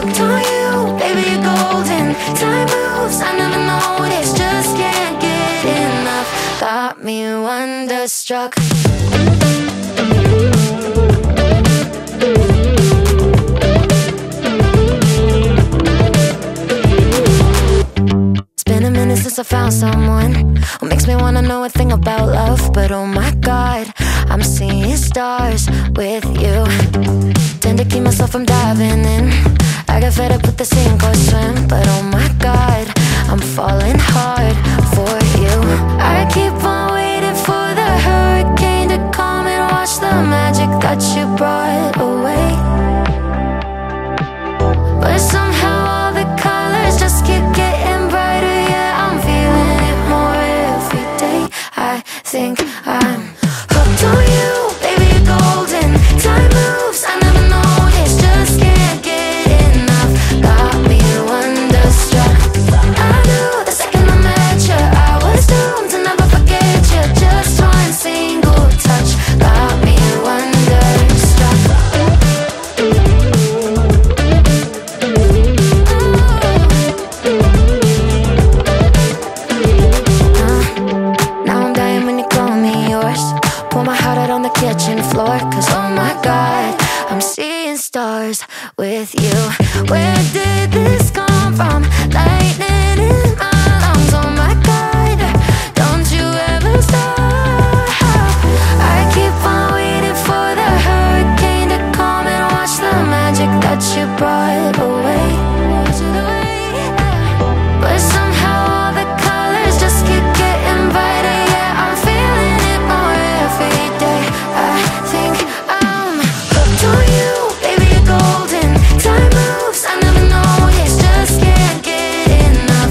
hooked on you, baby, you're golden. Time moves, I never noticed, just can't get enough. Got me wonderstruck. It's been a minute since I found someone who makes me wanna know a thing about love. But oh my God, I'm seeing stars with you. Tend to keep myself from diving in. I got fed up with the sink or swim. But oh my God, I'm falling hard for you. I keep on waiting for the hurricane to come and watch the magic that you brought away. But somehow all the colors just keep getting brighter. Yeah, I'm feeling it more every day. I think I'm hooked on you, baby, you're golden. Time moves, I never noticed, just can't get enough. Got me wonderstruck. I knew the second I met you, I was doomed to never forget you. Just one single touch got me wonderstruck. Now I'm dying when you call me yours. Pour my heart out on the kitchen floor, 'cause oh my God, I'm seeing stars with you. Where did this come from? Lightning in my lungs, oh my God, don't you ever stop. I keep on waiting for the hurricane to come and watch the magic that you brought away. But somehow all the colors just keep getting brighter. Yeah, I'm feeling it more every day. I think I'm hooked on you, baby, you're golden. Time moves, I never noticed, just can't get enough.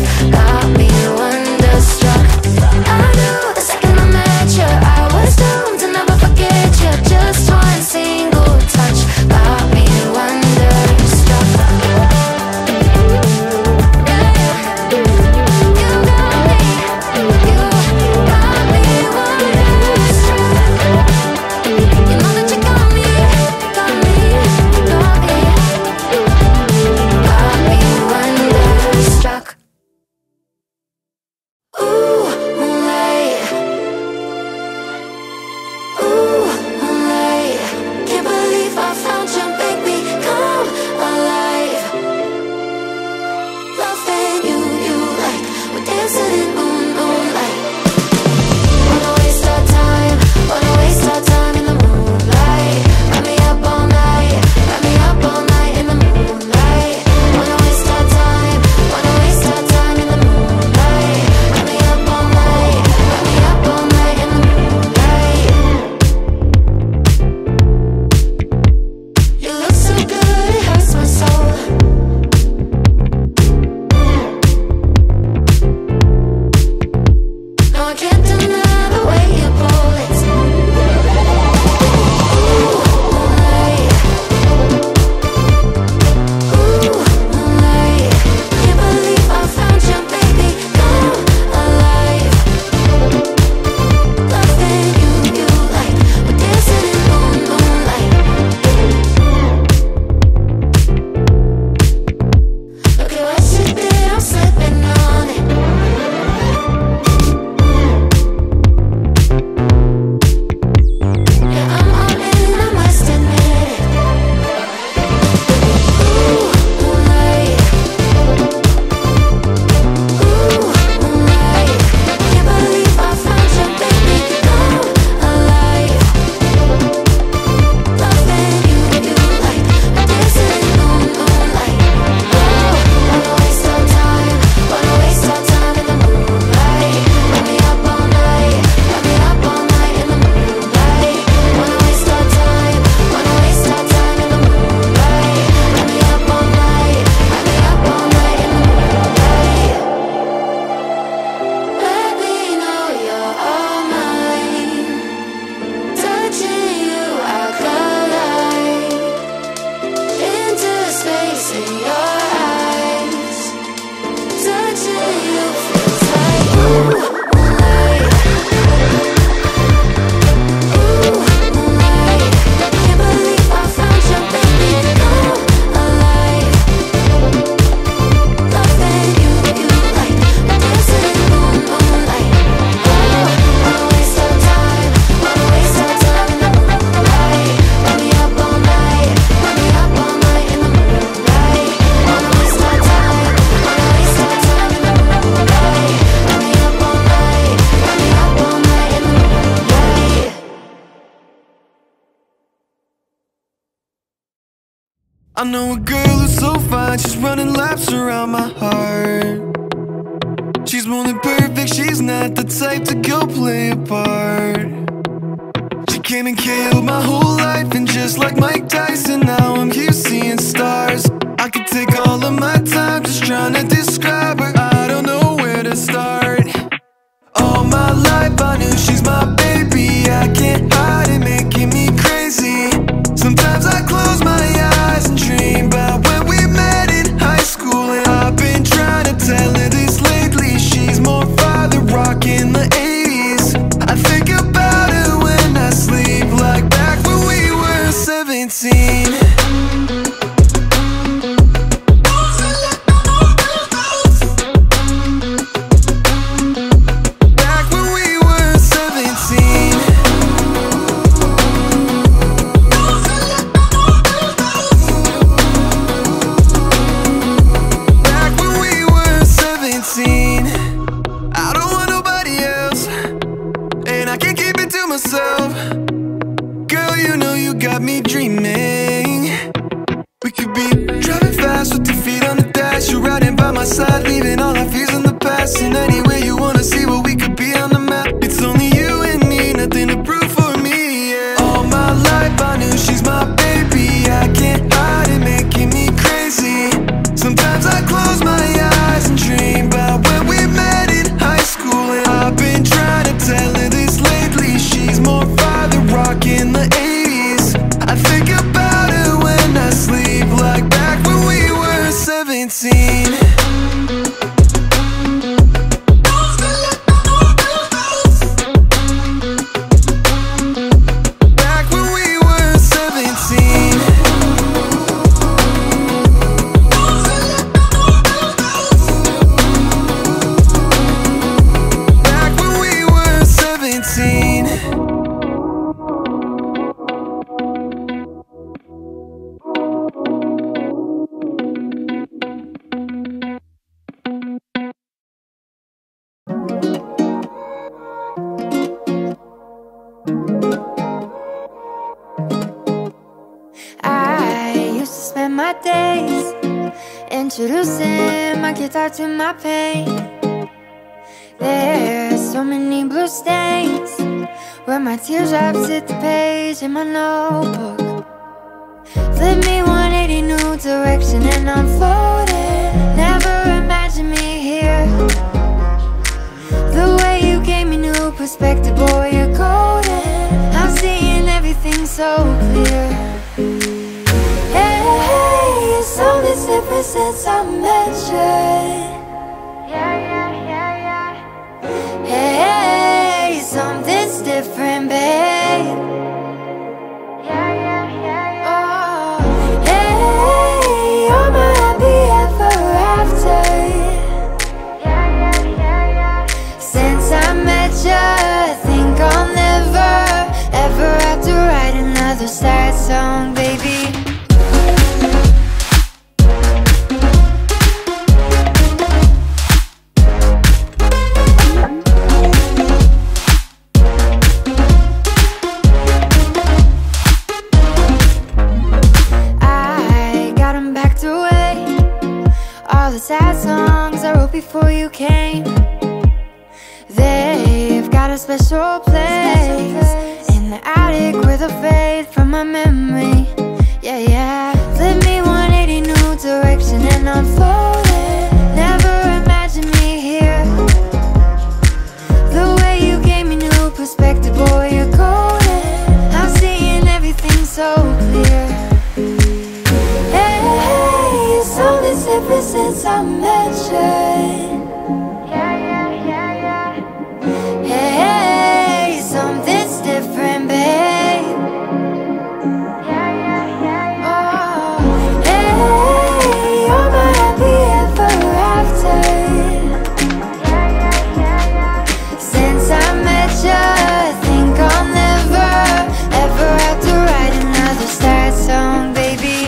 I know a girl who's so fine, she's running laps around my heart. She's more than perfect, she's not the type to go play a part. She came and killed my whole life, and just like Mike Tyson, now I'm here seeing stars. I could take all of my time just trying to describe her, I don't know where to start. All my life I knew she's my baby, I can't hide it, making me crazy. Sometimes I close my eyes and dream about when we met in high school, and I've been trying to tell her this lately. She's more father rock in the 80s. I think about her when I sleep, like back when we were 17. Girl, you know you got me dreaming. We could be driving fast with 2 feet on the dash. You're riding by my side, leaving all our fears in the past. And anyway, you wanna see what we could be on the map. It's only you and me, nothing to prove for me, yeah. All my life I knew she's my baby, I can't hide it, making me crazy. Sometimes I close my eyes and dream about when we met in high school, and I've been trying to tell her this lately. She's more father rock in the 80s. I think about her when I sleep, like back when we were 17. Introducing my guitar to my pain. There's so many blue stains where my teardrops hit the page in my notebook. Flip me 180, new direction, and I'm floating. Never imagined me here. The way you gave me new perspective, boy, you're golden. I'm seeing everything so clear. It's different since I met you. Yeah, yeah, yeah, yeah. Hey, something's different, babe. Yeah, yeah, yeah, yeah. Oh, hey, you're my happy ever after. Yeah, yeah, yeah, yeah. Since I met you, I think I'll never ever have to write another sad song, baby. Sad songs I wrote before you came, they've got a special place in the attic with a fade from my memory. Yeah, yeah. Flip me 180, new direction, and I'm floating. Never imagined me here. The way you gave me new perspective, boy, you're golden. I'm seeing everything so clear. Ever since I met you. Yeah, yeah, yeah, yeah. Hey, something's different, babe. Yeah, yeah, yeah, yeah. Oh, hey, you're my happy ever after. Yeah, yeah, yeah, yeah. Since I met you, I think I'll never ever have to write another sad song, baby.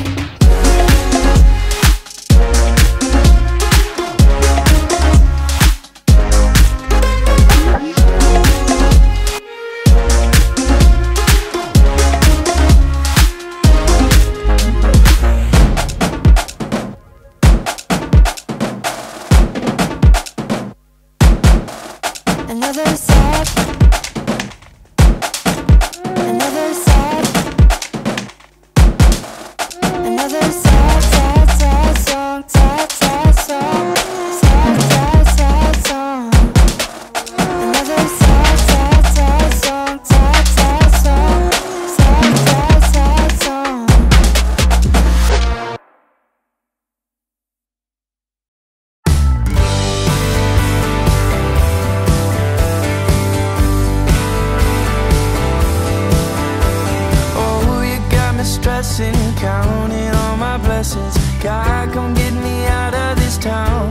stressing, counting all my blessings. God, come get me out of this town.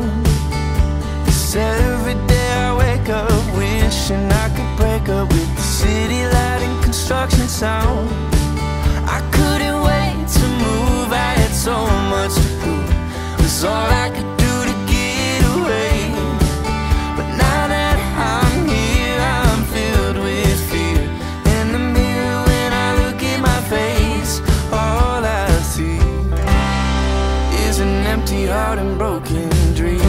'Cause every day I wake up wishing I could break up with the city light and construction sound. I couldn't wait to move, I had so much to prove. It was all I could do to get away. But now that I'm here, I'm filled with fear. In the mirror when I look at my face, all I see is an empty heart and broken dreams.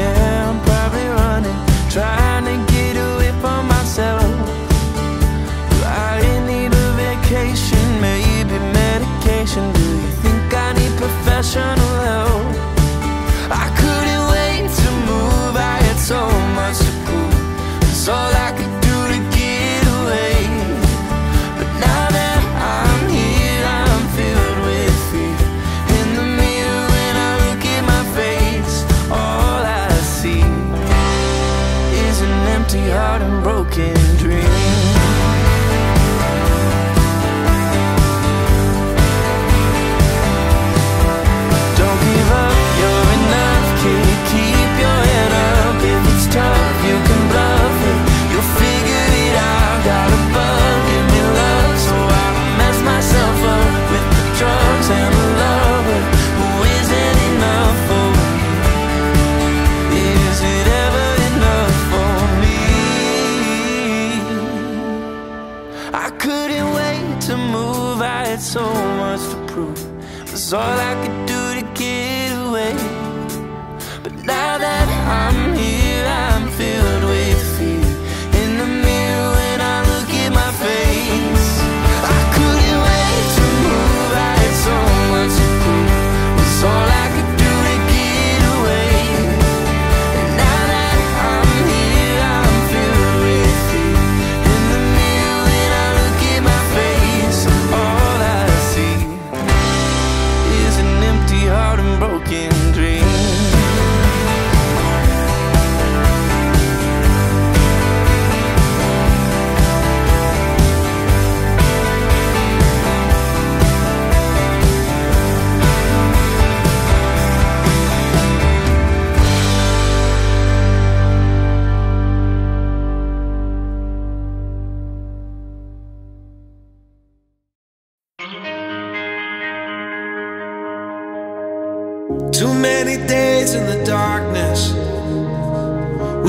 Yeah, I'm probably running, trying to get away from myself. Do I need a vacation, maybe medication? Do you think I need professional help? I couldn't wait to move, I had so much to prove. It's all I could do to get away. But now that I'm here, I'm filled with fear. In the mirror when I look at my face, oh, an empty heart and broken dreams. Don't give up, you're enough, kid. Keep your head up. If it's tough, you can bluff it. You'll figure it out. Got above, give me love, so I don't mess myself up with the drugs and the lover who isn't enough for me. Is it ever enough? I couldn't wait to move, I had so much to prove. It was all I could do to get away. But now that I'm here, I'm filled with fear. In the mirror when I look at my face, I couldn't wait to move, I had so much to prove. It was all I could do to get away. And now that I'm here, I'm filled with fear. In the mirror when I look at my face, all I see is an empty heart and broken dreams. Too many days in the darkness,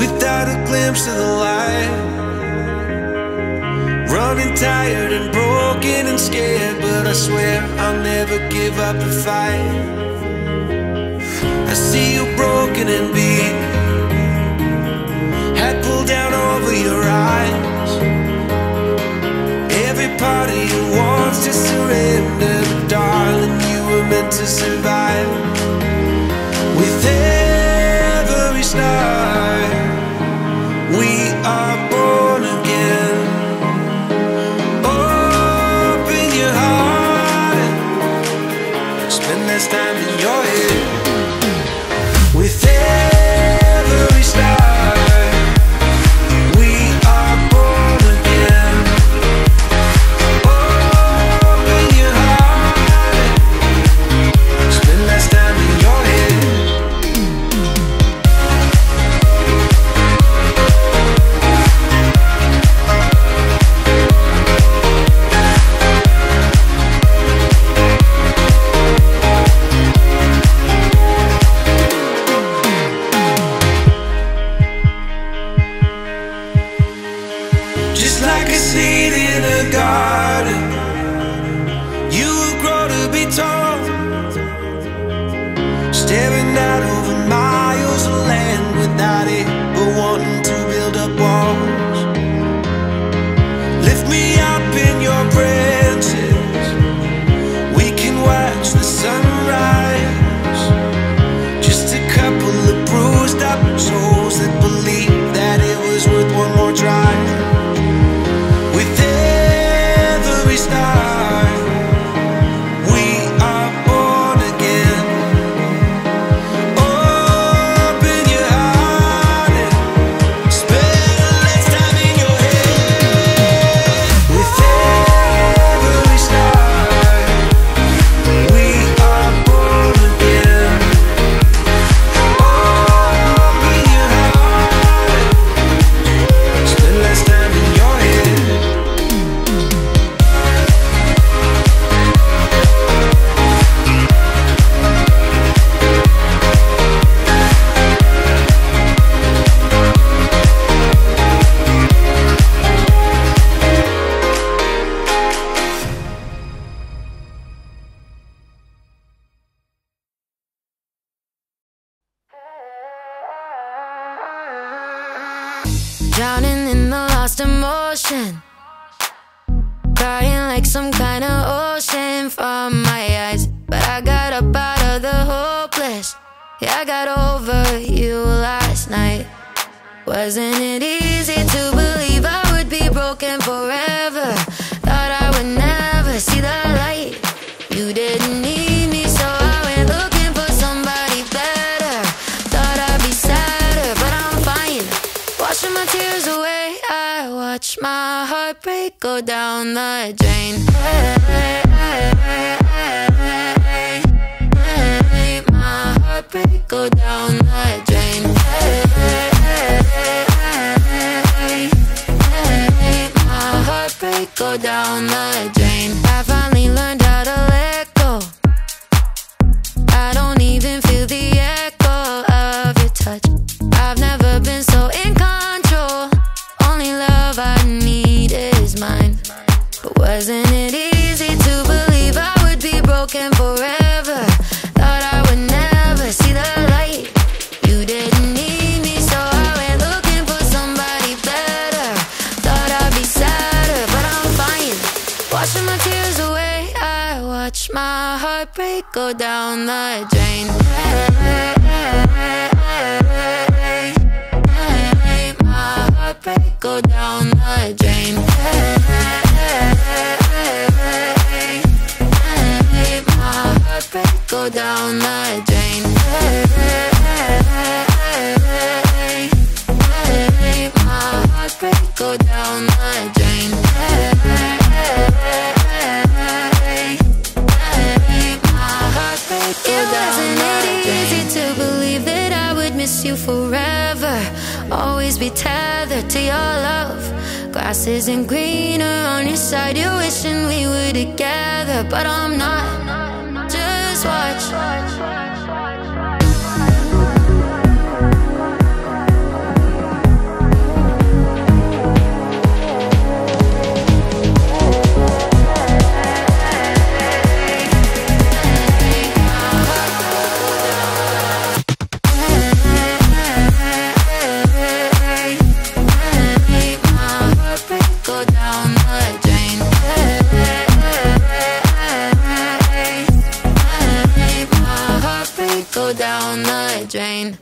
without a glimpse of the light. Running tired and broken and scared, but I swear I'll never give up the fight. I see you broken and beat, hat pulled down over your eyes. Every part of you wants to surrender, but darling, you were meant to survive. With every star, we are born again. Open your heart, spend less time in your head. With every star, we are born again. Open your heart, spend less time. drowning in the lost emotion, crying like some kind of ocean from my eyes. But I got up out of the hopeless. Yeah, I got over you last night. Wasn't it easy to believe I would be broken forever? Thought I would never see the light. You didn't need my heartbreak go down the drain. My heartbreak go down the drain. My heartbreak go down the drain. I finally learned how to let go. I don't even feel the echo of your touch. I've never been so in control. Only love I need is mine. But wasn't it easy to believe I would be broken forever? Thought I would never see the light. You didn't need me, so I went looking for somebody better. Thought I'd be sadder, but I'm fine. Washing my tears away, I watch my heartbreak go down the drain. Go down the drain. My heartbreak go down the drain. My heartbreak go down the drain. My heartbreak go down the drain. It wasn't easy to believe that I would miss you forever. Always be tethered to your love. Grass isn't greener on your side. You're wishing we were together, but I'm not. Just watch. Down the drain.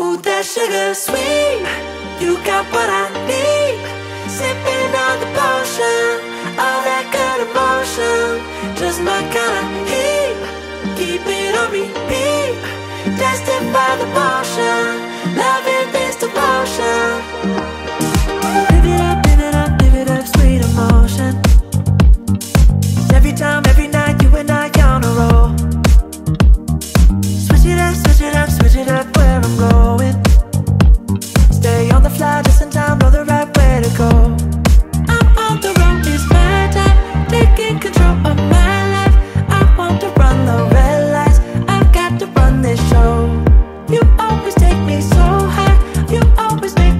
Ooh, that sugar sweet. You got what I need. Sipping on the potion, all that good emotion. Just my kind of heat. Keep it on repeat. Tested by the potion. Loving this devotion. Live it up, live it up, live it up, sweet emotion. Every time, every night, you and I on a roll. Switch it up, switch it up, switch it up where I'm going. Stay on the fly, just in time, know the right way to go. I'm on the road, it's my time, taking control of my life. I want to run the red lights, I've got to run this show. You always take me so high, you always make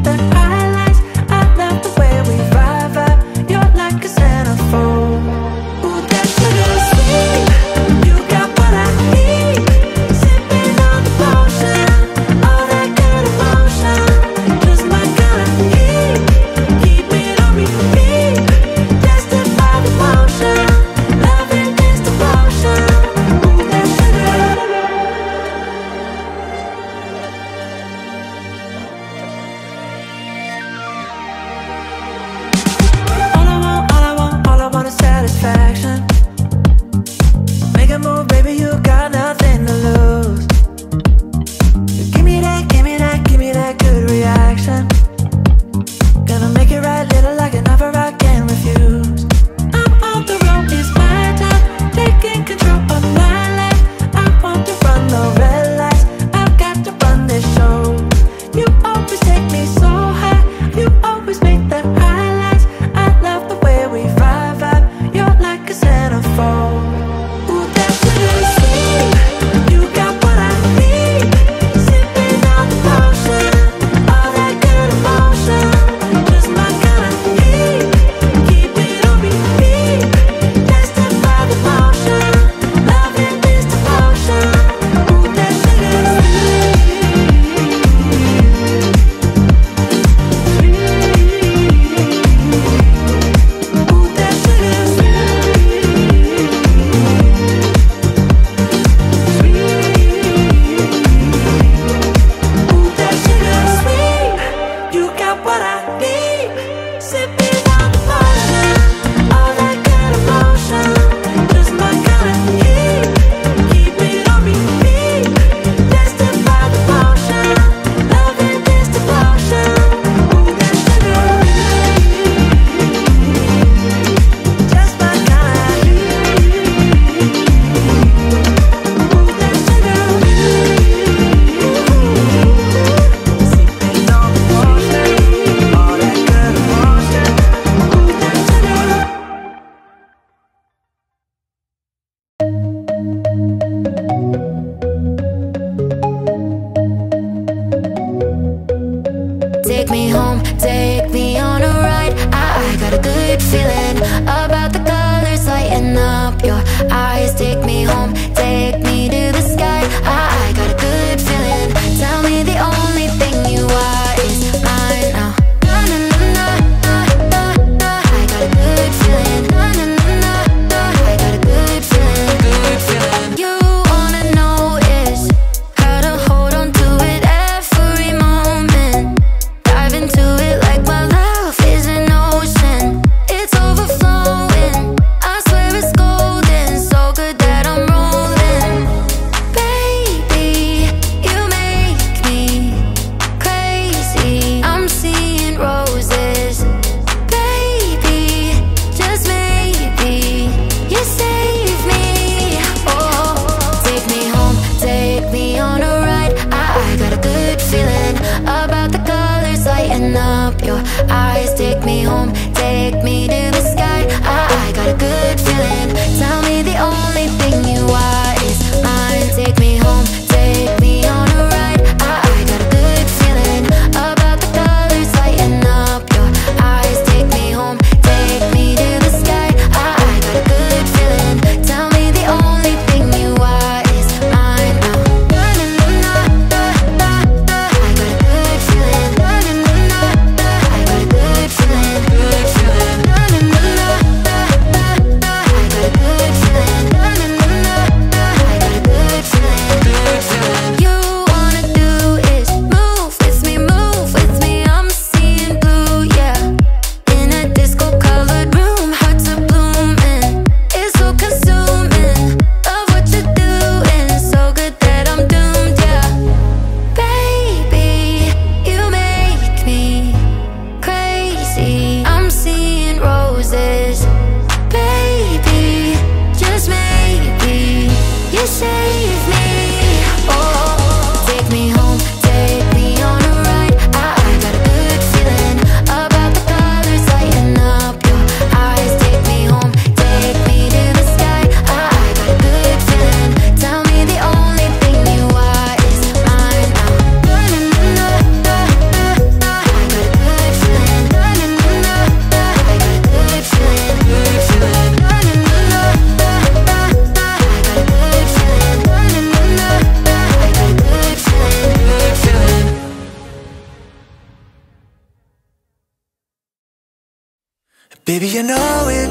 Baby, you know it.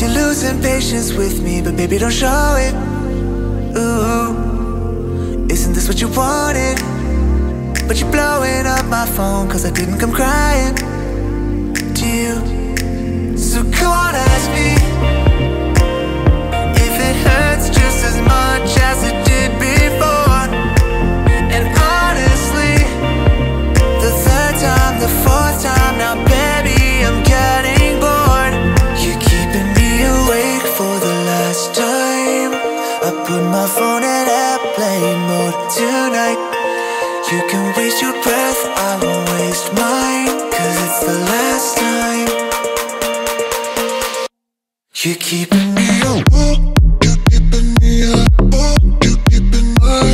You're losing patience with me, but baby, don't show it. Ooh, isn't this what you wanted? But you're blowing up my phone, cause I didn't come crying to you. So come on, ask me if it hurts just as much as it did before. And honestly, the third time, the fourth time, now baby, I'm getting bored. You're keeping me awake for the last time. I put my phone in airplane mode tonight. You can waste your breath, I won't waste mine, cause it's the last time. You're keeping me up, you're keeping me up, you're keeping my,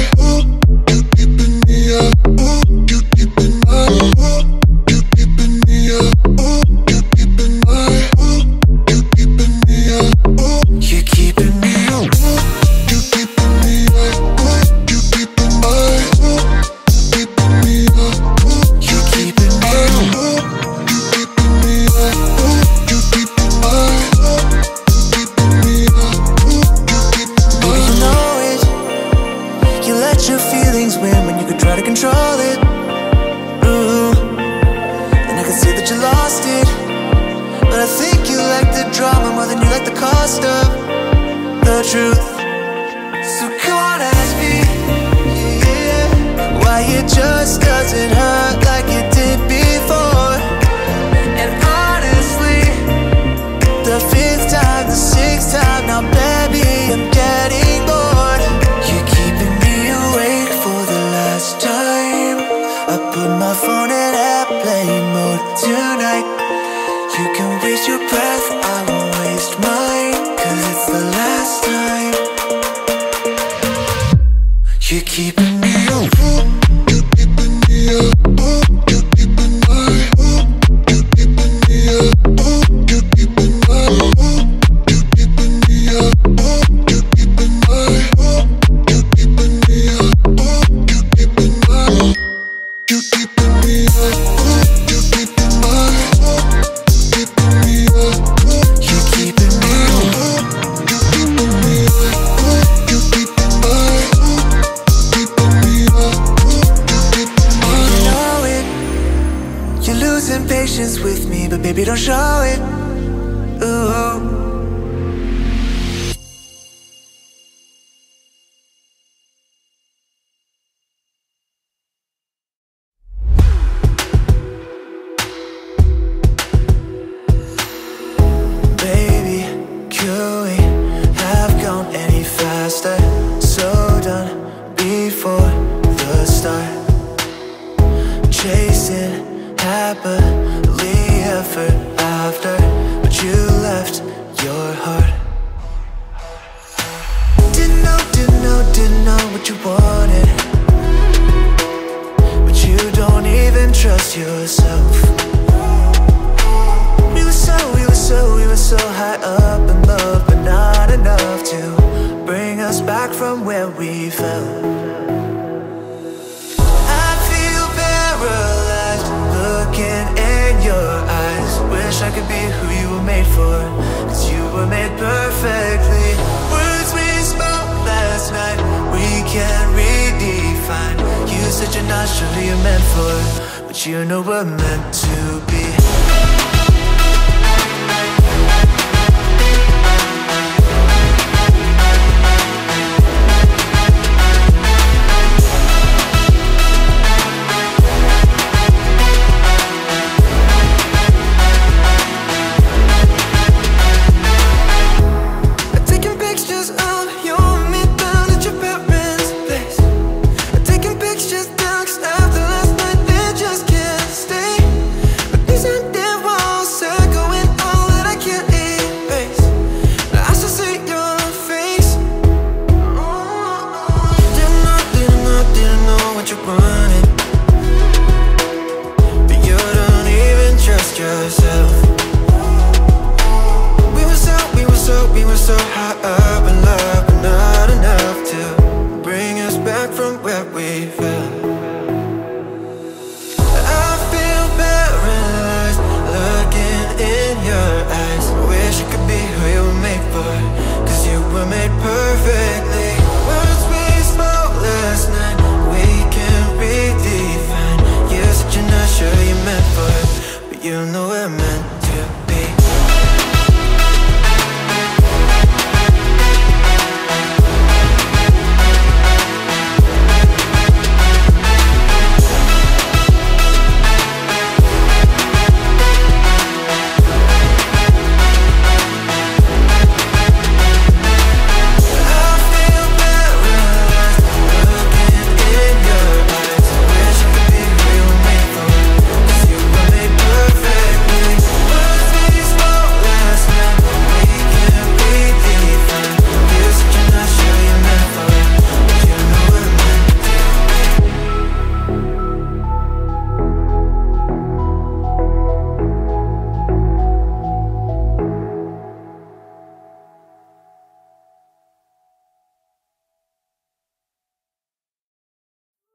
you're keeping me up, you're keeping my, you're keeping me up, you're keeping my, you're keeping me up, you're keeping me up.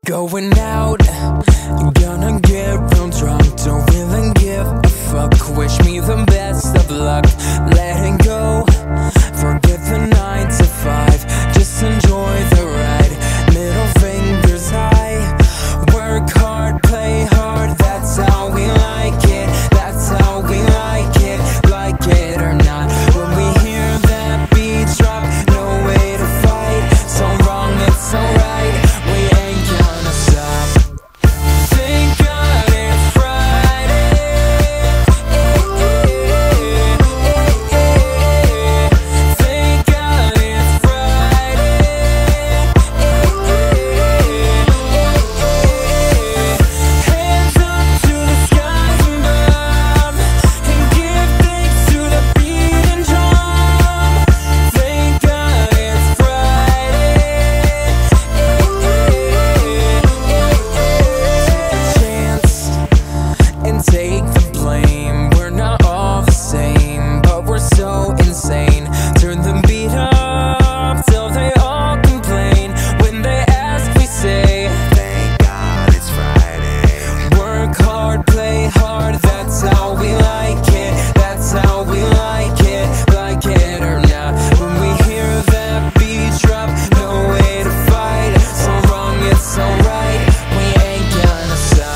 Going out, gonna get real drunk. Don't really give a fuck. Wish me the best of luck. Letting go, forget the 9 to 5. Just enjoy the ride. Middle fingers high. Work hard, play hard. That's how we like it. That's how we like it. Like it or not. When we hear that beat drop, no way to fight. So wrong, it's alright. Take the blame, we're not all the same, but we're so insane. Turn the beat up till they all complain. When they ask, we say, thank God it's Friday. Work hard, play hard, that's how we like it. That's how we like it or not. When we hear that beat drop, no way to fight. So wrong, it's so right. We ain't gonna stop.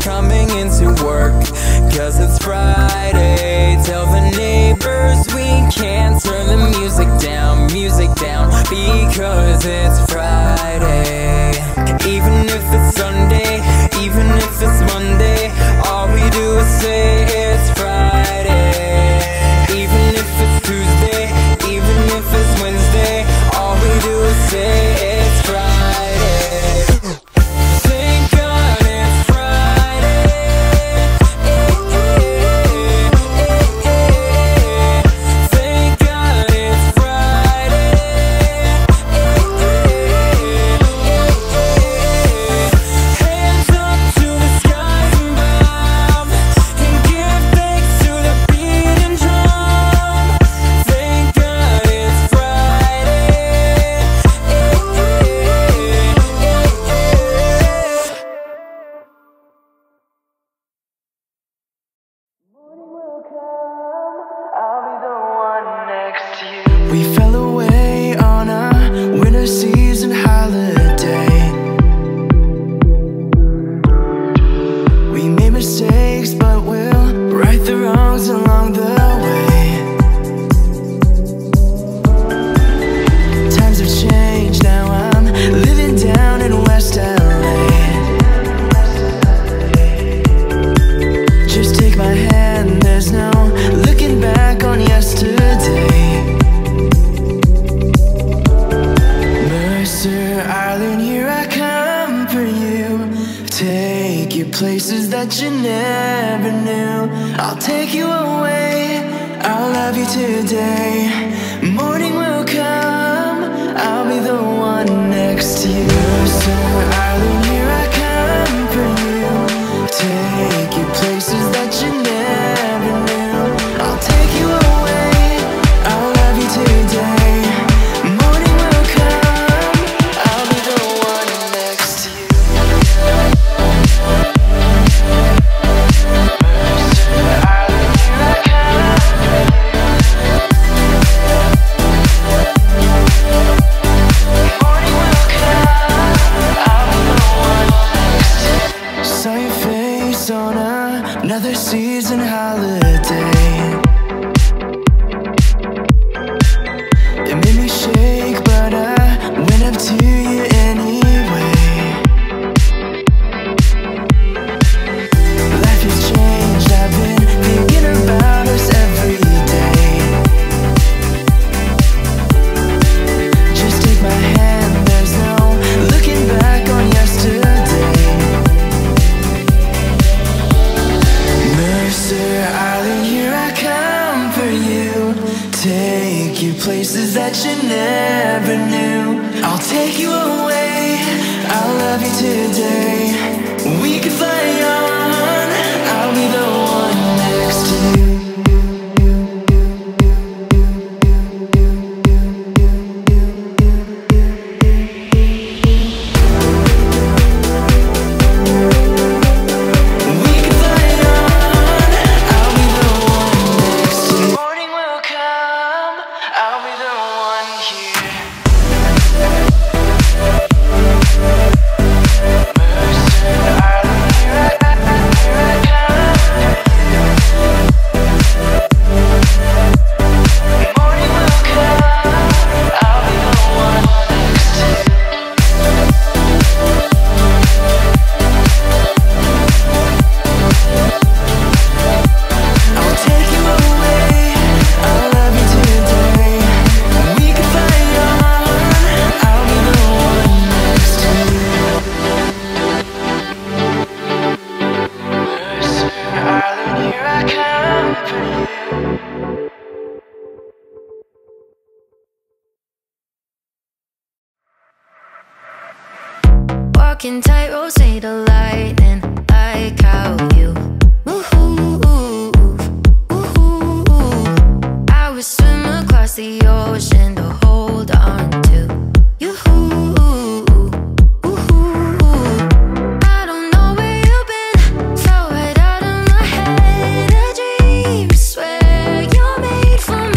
Coming into work, cause it's Friday. Tell the neighbors we can't turn the music down, because it's Friday. Even if it's Sunday, even if it's Monday, all we do is say it's Friday. Even if it's Tuesday, even if it's Wednesday, all we do is say it's Friday. We fell away on a winter season holiday. We made mistakes, but we'll right the wrongs along the way. Times have changed, now I'm living down in West LA. Just take my hand, there's no looking back on yesterday. Places that you never knew. I'll take you away, I'll love you today. Morning will come, I'll be the one next to you. Mercer Island, here I come for you. Take you places that you never knew. I'll take you away, I'll love you today. Morning will come, I'll be the one next to you. Mercer Island, here I come. take you places that you never knew. I'll take you away, I'll love you today. We can fly on, I'll be the one next to you. Walking tightrope, say the light, and I call you. Ooh, I would swim across the ocean to hold on to you. I don't know where you've been, fell right out of my head. A dream, swear you're made for me.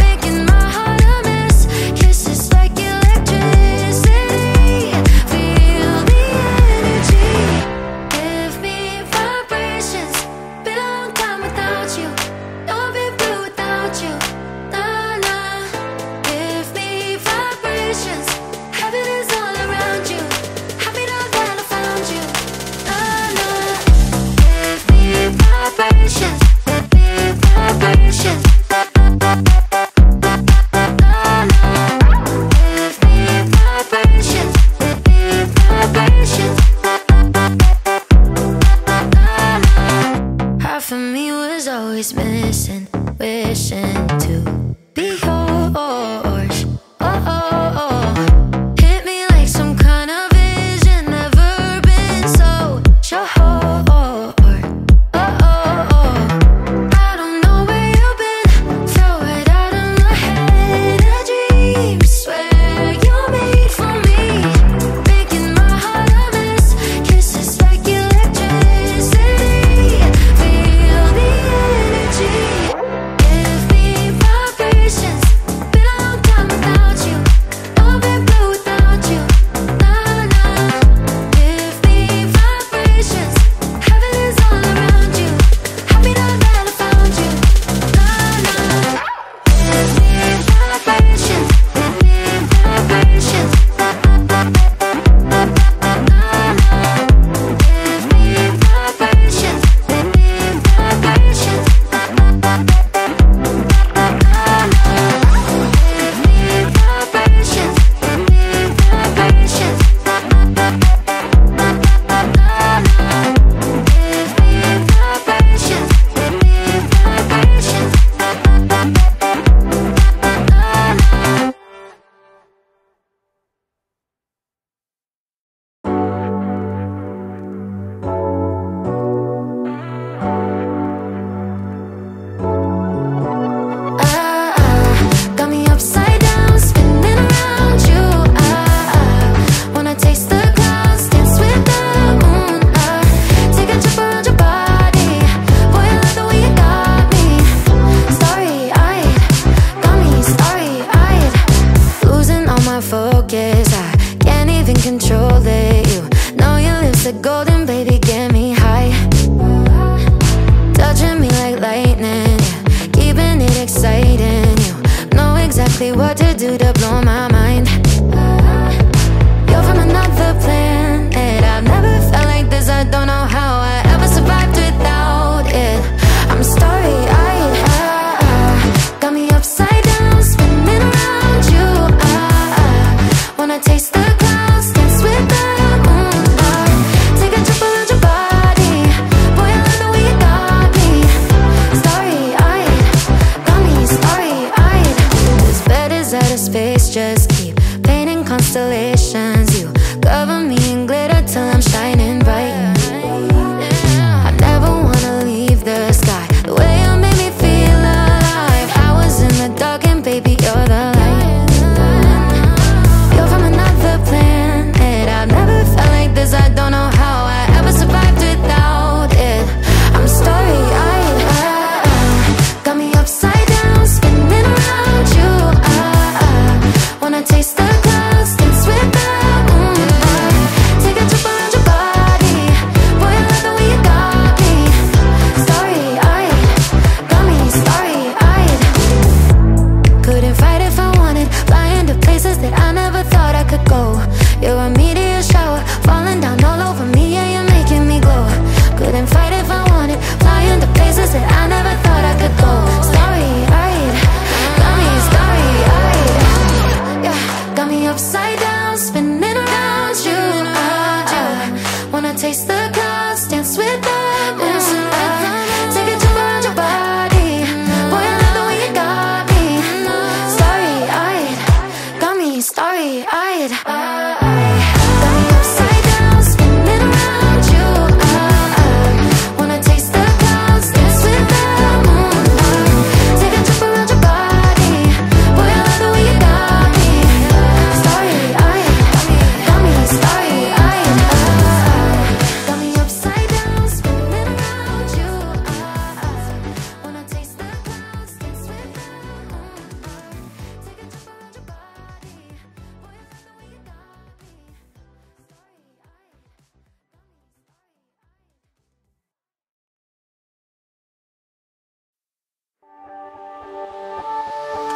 Making my heart a mess, kisses like electricity. Feel the energy, give me vibrations. Been a long time without you, don't be blue without you. Nah, nah, give me vibrations. Heaven is all around you, happy now that I found you. Nah, nah, give me vibrations. Give me vibrations. Half of me was always missing, wishing to be yours. Hit me like some kind of vision, never been so sure. I don't know where you've been, throw it out of my head. A dream, swear you're made for me. Making my heart a mess, kisses like electricity. Feel the energy, give me vibrations. Been a long time without you, don't be blue without you. Nah, nah, give me vibrations. Heaven is all around you, happy now that I found you. Nah, nah, give me vibrations. Give me vibrations. Nah, nah, give me vibrations. Give me vibrations. Give me vibrations. Give me vibrations. Give me vibrations. Give me vibrations. Got me upside down, spinning around you. Wanna taste the clouds, dance with the moon. Take a trip around your body, boy, I love the way you got me. Starry-eyed, got me starry-eyed. Losing all my focus, I can't even control it. You know your lips are golden, baby, get me high. Touching me like lightning, yeah, keeping it exciting. Know exactly what to do to blow my mind. You're from another planet, I've never felt like this. I don't know how I ever survived without it. I'm starry-eyed, got me upside down, spinning around you. Wanna taste the clouds, dance with the moon. Take a trip around your body, boy, I love the way you got me. Starry-eyed, got me starry-eyed.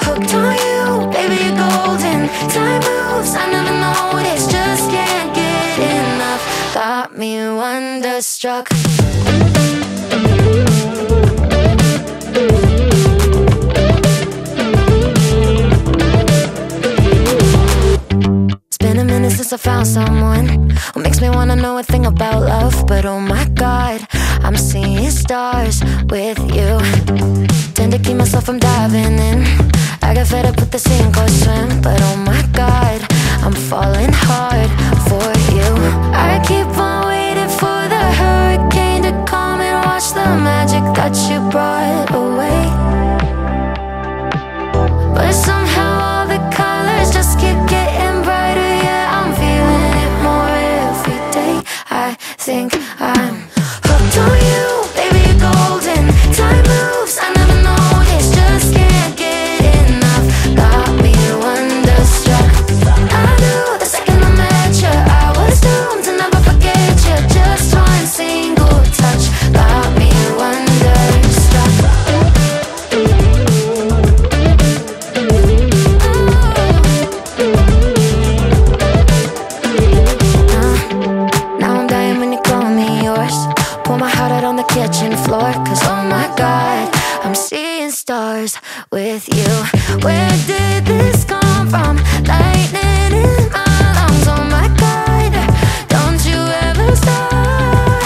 hooked on you, baby, you're golden. Time moves, I never noticed, just can't get enough. Got me wonderstruck. It's been a minute since I found someone who makes me wanna know a thing about love. But oh my God, I'm seeing stars with you. Tend to keep myself from diving in. I got fed up with the sink or swim. But oh my God, I'm falling hard for you. I keep on waiting for the hurricane to come and watch the magic that you brought away. But somehow all the colors just keep getting brighter. Yeah, I'm feeling it more every day. I think I'm hooked on you, baby, you're golden. Time moves, I never noticed, just can't get enough. Got me wonderstruck. I knew the second I met you, I was doomed to never forget you. Just one single touch got me wonderstruck. Now I'm dying when you call me yours. Pour my heart out on the kitchen floor. Cause oh my God, I'm seeing stars with you. Where did this come from? Lightning in my lungs. Oh my God, don't you ever stop.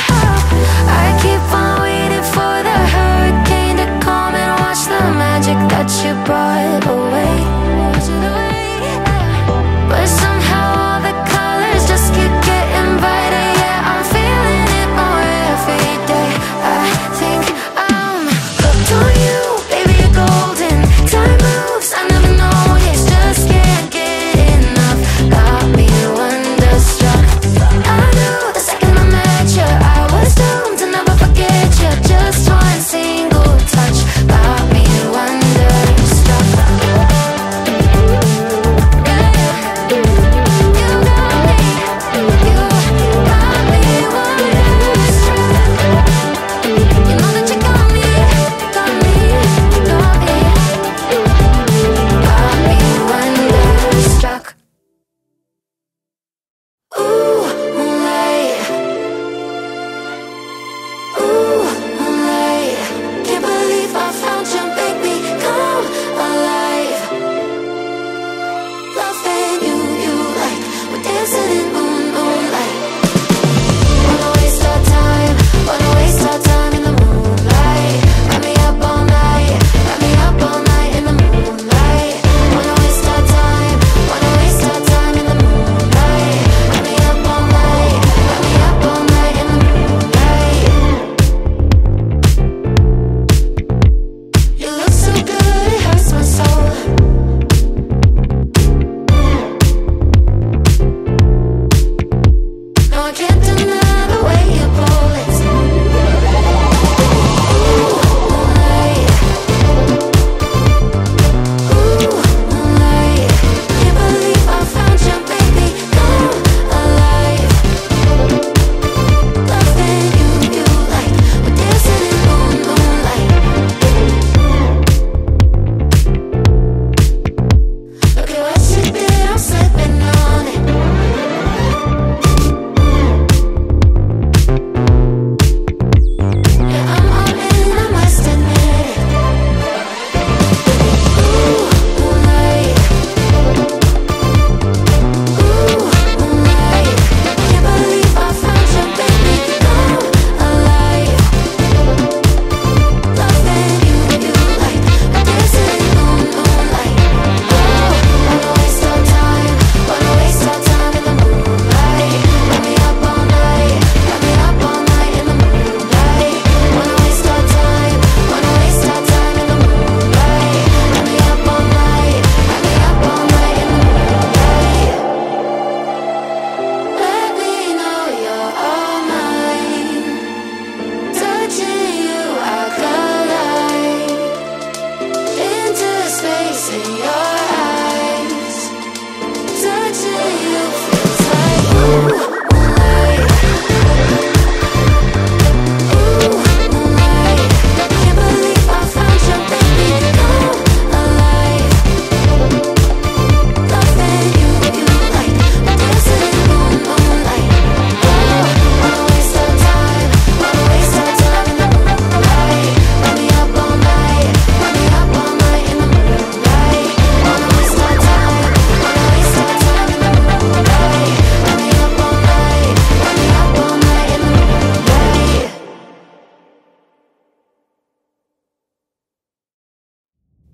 I keep on waiting for the hurricane to come and watch the magic that you brought away. But somehow all the colors just keep getting brighter. Yeah, I'm feeling it more every day. I think I'm hooked on you, baby, you're golden. Time moves, I never noticed, just can't get enough.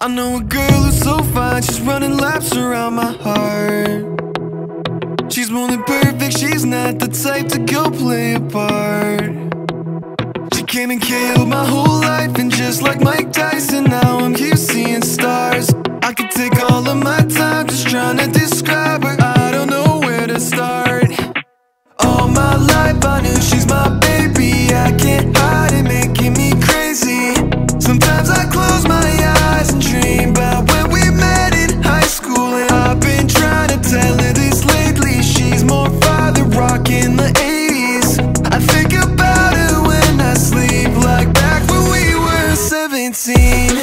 I know a girl who's so fine, she's running laps around my heart. She's more than perfect, she's not the type to go play a part. She came and killed my whole life, and just like Mike Tyson, now I'm here seeing stars. I could take all of my time just trying to describe her, I don't know where to start. All my life I knew she's my baby, I can't hide it, making me crazy. Sometimes I close my eyes and dream about when we met in high school, and I've been trying to tell her this lately. She's more fire than rock in the 80s. I think about her when I sleep, like back when we were 17.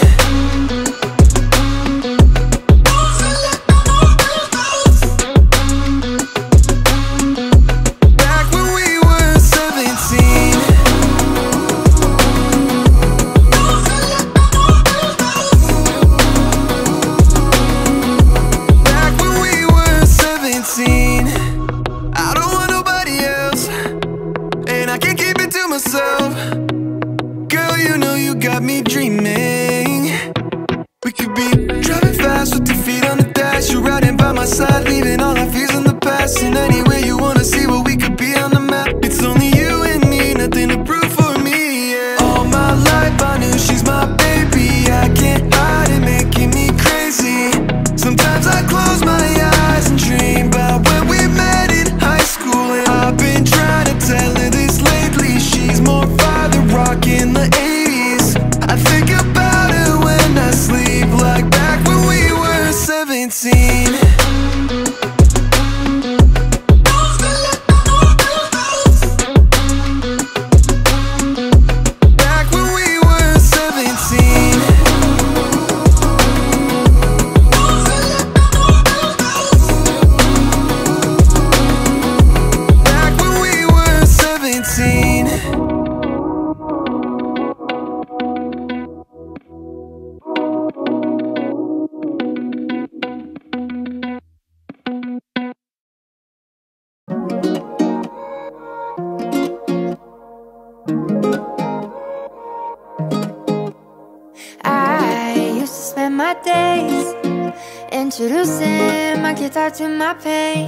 Introducing my guitar to my pain.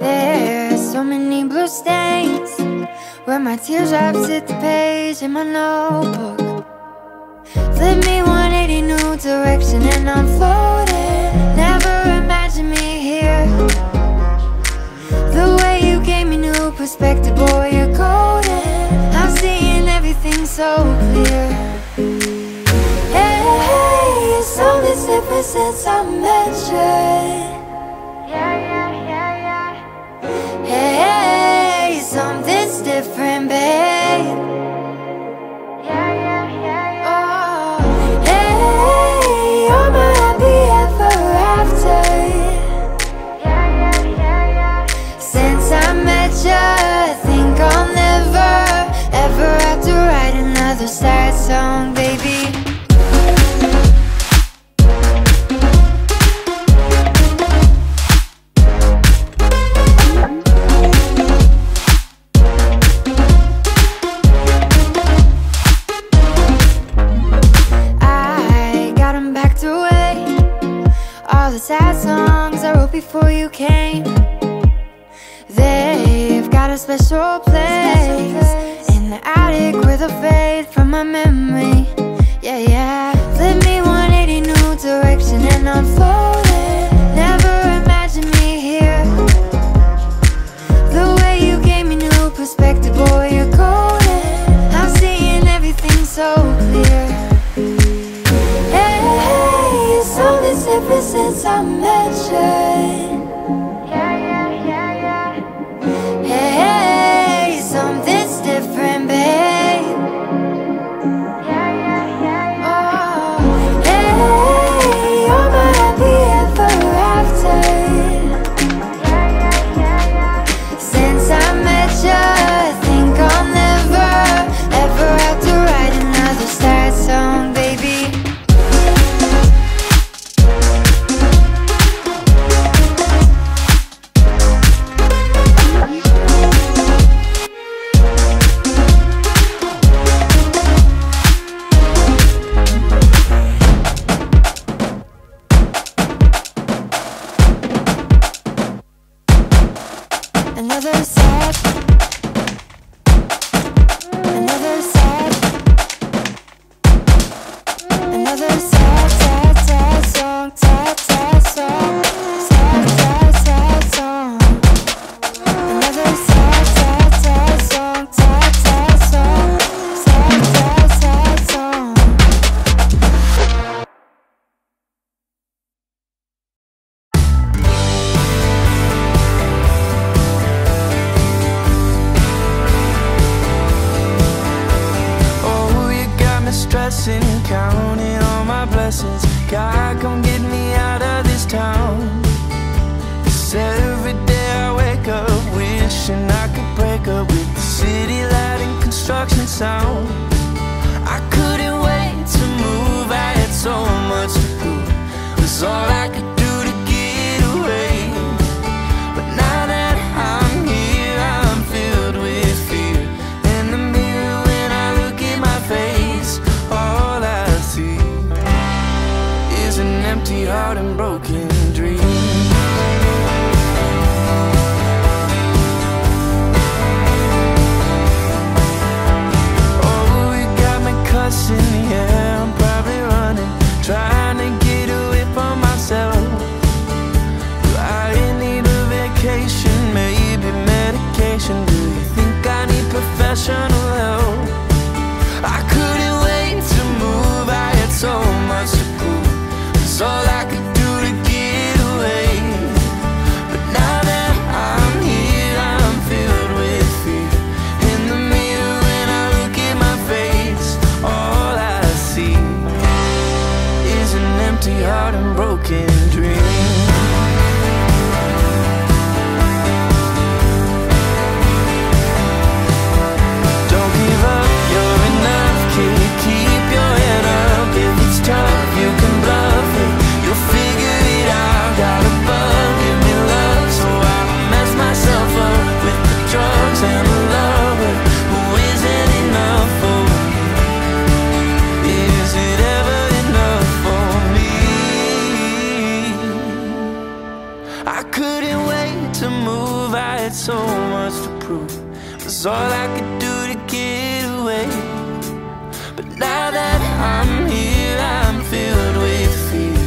There's so many blue stains where my teardrops hit the page in my notebook. Flip me 180, new direction, and I'm floating. Never imagined me here. The way you gave me new perspective, boy, you're golden. I'm seeing everything so clear. Something's different since I met you. Yeah, yeah, yeah, yeah. Hey, something's different, babe. Yeah, yeah, yeah, yeah. Oh. Hey, you're my happy ever after. Yeah, yeah, yeah, yeah. Since I met you, I think I'll never, ever have to write another sad song, baby. Sad songs I wrote before you came, they've got a special place in the attic where they'll fade from my memory. Yeah, yeah. Flip me 180, new direction, and I'm floating. Never imagined me here. The way you gave me new perspective, boy, you're golden. I'm seeing everything so clear. Ever since I met you. Yeah, yeah, yeah, yeah. Hey, something's different, babe. Yeah, yeah, yeah, yeah. Oh. Hey, you're my happy ever after. Yeah, yeah, yeah, yeah. Since I met you, I think I'll never, ever have to write another sad song. God, come get me out of this town. 'Cause every day I wake up wishing I could break up with the city light and construction sound. I couldn't wait to move, I had so much to prove. It was all I could do to get away. But now that I'm here, I'm filled with fear. In the mirror when I look at my face, all I see is an empty heart and broken dreams. Yeah, I'm probably running, trying to get away from myself. Do I need a vacation? Maybe medication? Do you think I need professional help? I couldn't wait to move, I had so much to prove. It's all I could do to get away. But now that I'm here, I'm filled with fear. In the mirror when I look at my face, is an empty heart and broken dreams. Don't give up, you're enough, kid. Keep your head up. If it's tough, you can bluff it. You'll figure it out. Got above, give me love, so I don't mess myself up with the drugs and the lover who isn't enough for me. Is it ever enough for me? I couldn't wait to move, I had so much to prove. It was all I could do to get away. But now that I'm here, I'm filled with fear.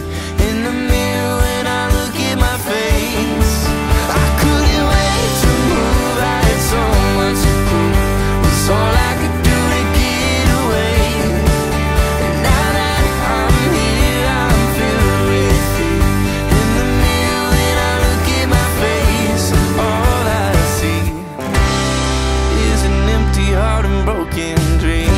In the mirror when I look at my face, I couldn't wait to move, I had so much to prove. It was all I could do to get away. And now that I'm here, I'm filled with fear. In the mirror when I look at my face, all I see is an empty heart and broken dreams.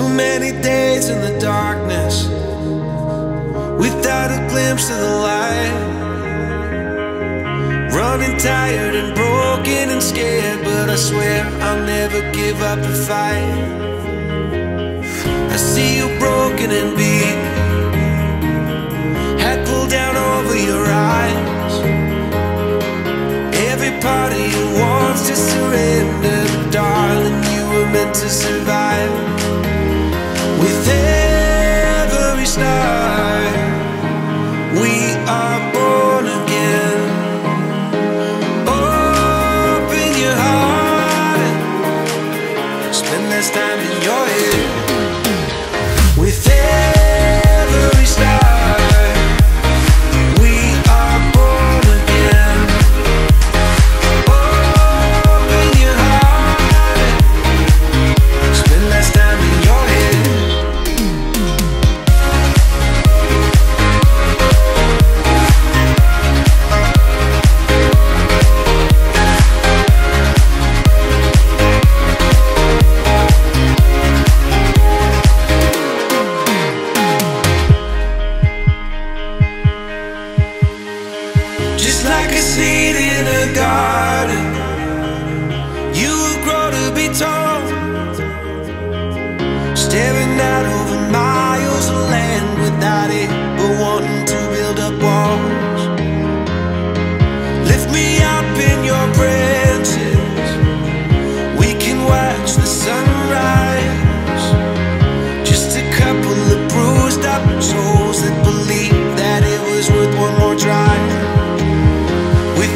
Too many days in the darkness, without a glimpse of the light. Running tired and broken and scared, but I swear I'll never give up the fight. I see you broken and beat, hat pulled down over your eyes. Every part of you wants to surrender, but darling, you were meant to survive. With every star, we are born again. Open your heart, spend less time in your head. With every star, we are born again. Open your heart, spend less time in your head. Souls that believe that it was worth one more try. With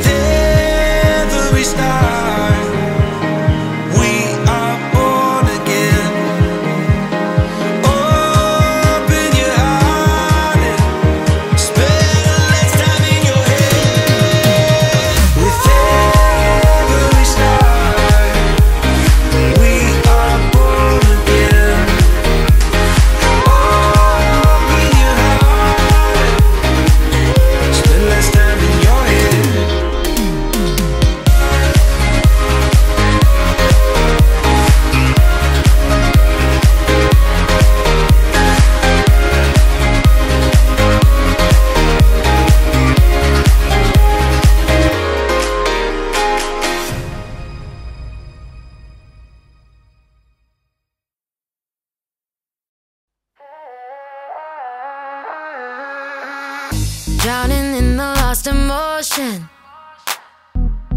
drowning in the lost emotion,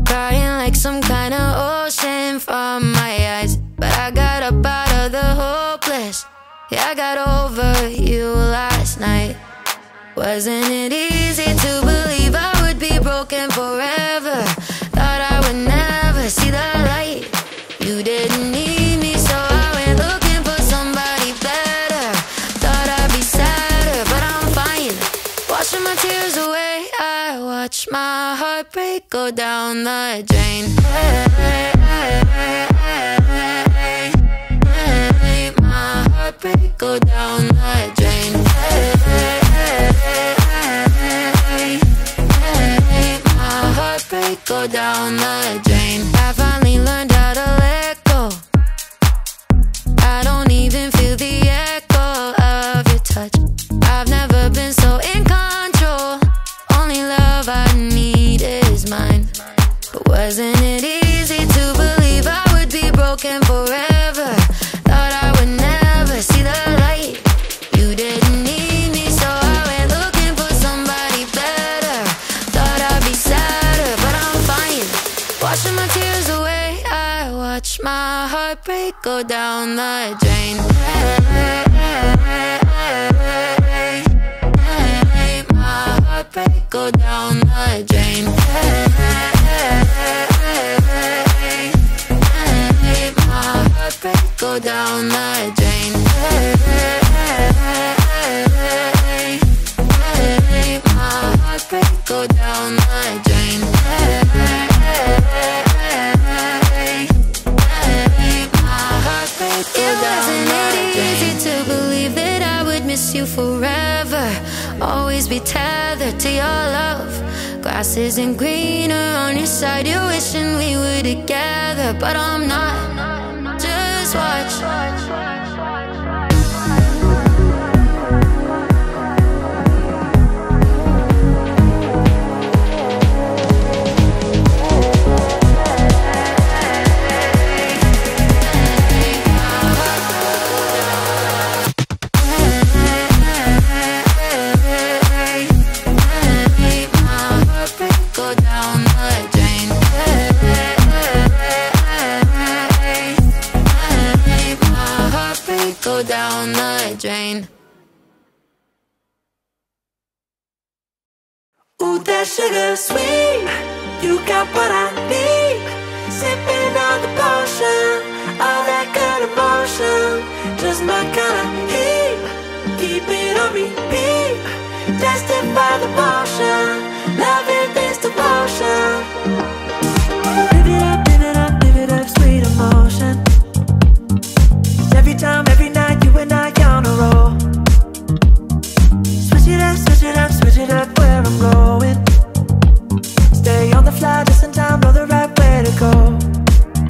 crying like some kind of ocean from my eyes. But I got up out of the hopeless. Yeah, I got over you last night. Wasn't it easy to believe I would be broken forever? Thought I would never see the light. You didn't need me, so I went looking for somebody better. Thought I'd be sadder, but I'm fine. Washing my tears away, I watch my heartbreak go down the drain. My heartbreak go down the drain. My heartbreak go down the drain. I finally learned how to let go. I don't even feel the echo of your touch. I've never been so in control. Only love I need is mine. But wasn't it easy to believe I would be broken forever? Thought I would never see the light. You didn't need me, so I went looking for somebody better. Thought I'd be sadder, but I'm fine. Washing my tears away, I watch my heartbreak go down the drain. My heartbreak go down the drain. My heartbreak go down the drain. My heartbreak go down the drain. My heartbreak go down the drain. It wasn't easy to believe that I would miss you forever. Always be tethered to your love. Grass isn't greener on your side. You're wishing we were together, but I'm not. Just watch. Ooh, that sugar sweet, you got what I need. Sipping on the potion, all that good emotion, just my kind of heat. Keep it on repeat, justify the potion, loving this devotion. Live it up, live it up, live it up, sweet emotion. Every time, every night, you and I on a roll. Switch it up, switch it up, switch it up, where I'm going. Stay on the fly, just in time, know the right way to go.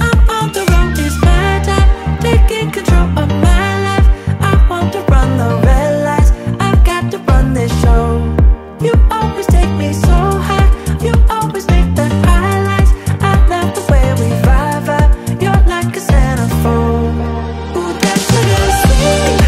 I'm on the road, it's my time, taking control of my life. I want to run the red lights, I've got to run this show. You always take me so high, you always make the highlights. I love the way we vibe, you're like a centerfold. Ooh, that's a good sweet.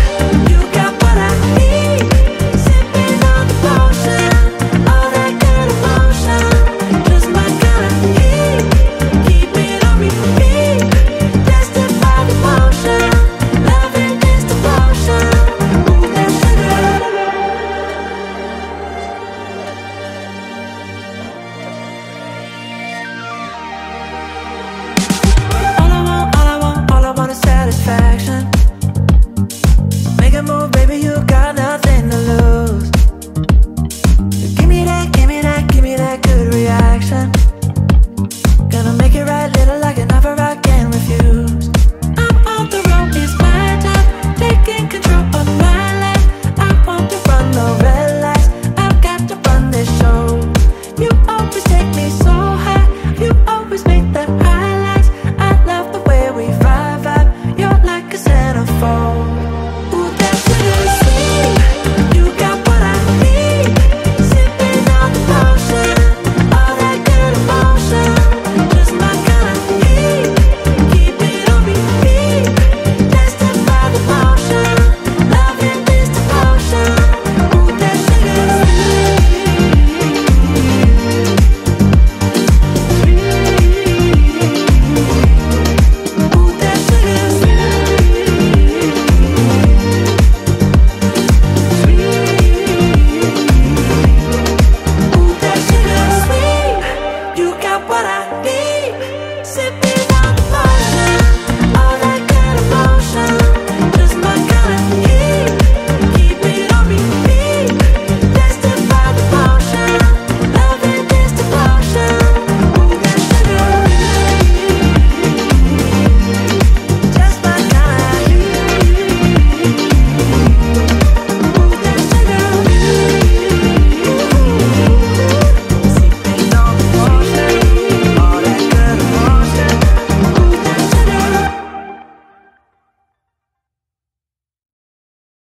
Satisfaction. Make a move, baby, you got